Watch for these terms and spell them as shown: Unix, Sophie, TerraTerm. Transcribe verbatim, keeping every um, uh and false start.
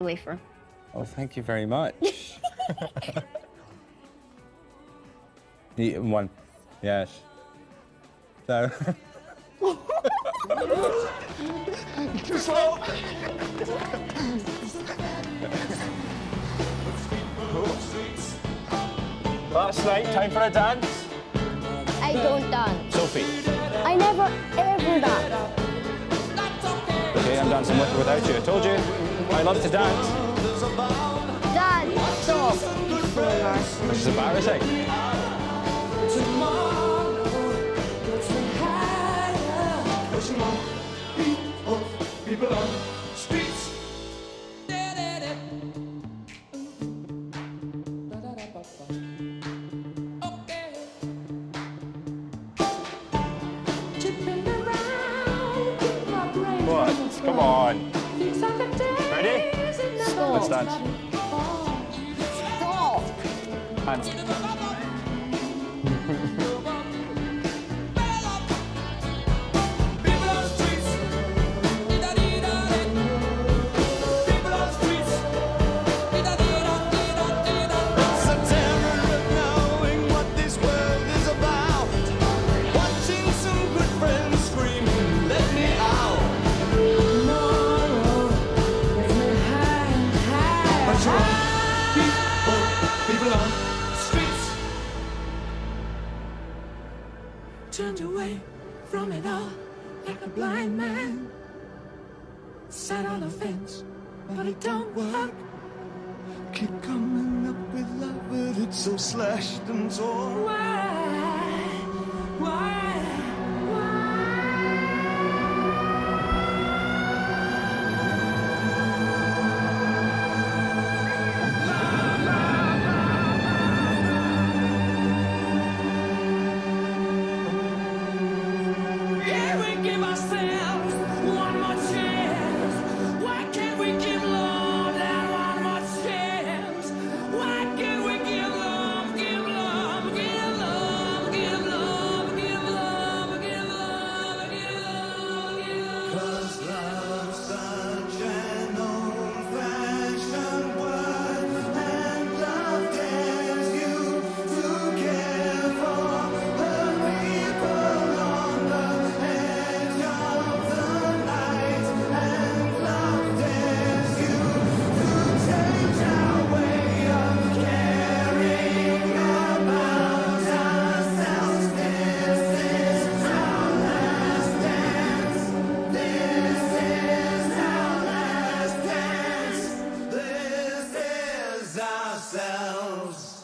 Wafer. Oh, thank you very much. Eat one. Yes. So. Too slow. That's right. Time for a dance. I don't dance. Sophie. I never ever dance. Okay, I'm dancing with or without you. I told you. I love to dance. Dance. Stop. Which is embarrassing. What? Come on. Ready? Stop. Let's dance. Stop. Hands. Turned away from it all like a blind man. Sat on a fence, but it don't work. Keep coming up with love, but it's so slashed and torn. Why? Why? Ourselves.